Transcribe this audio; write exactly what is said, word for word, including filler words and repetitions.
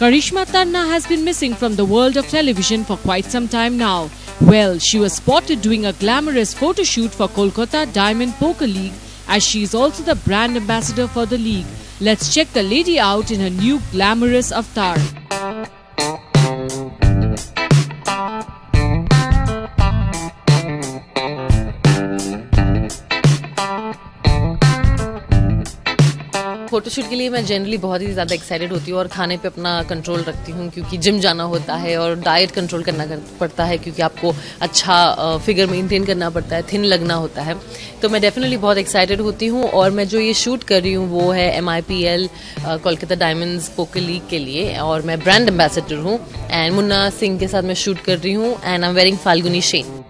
Karishma Tanna has been missing from the world of television for quite some time now. Well, she was spotted doing a glamorous photo shoot for Kolkata Diamond Poker League, as she is also the brand ambassador for the league. Let's check the lady out in her new glamorous avatar. Photoshoot के लिए मैं generally बहुत ही ज़्यादा excited होती हूँ और खाने पे अपना कंट्रोल रखती हूँ क्योंकि जिम जाना होता है और डाइट कंट्रोल करना पड़ता है क्योंकि आपको अच्छा फिगर मेंटेन करना पड़ता है, थिन लगना होता है। तो मैं डेफिनेटली बहुत एक्साइटेड होती हूँ और मैं जो ये शूट कर रही हूँ वो है M I P L Kolkata diamonds poker league के लिए और मैं ब्रांड एम्बेसडर हूँ एंड मुन्ना सिंह के साथ मैं शूट कर रही हूँ and I am wearing Falguni Shane.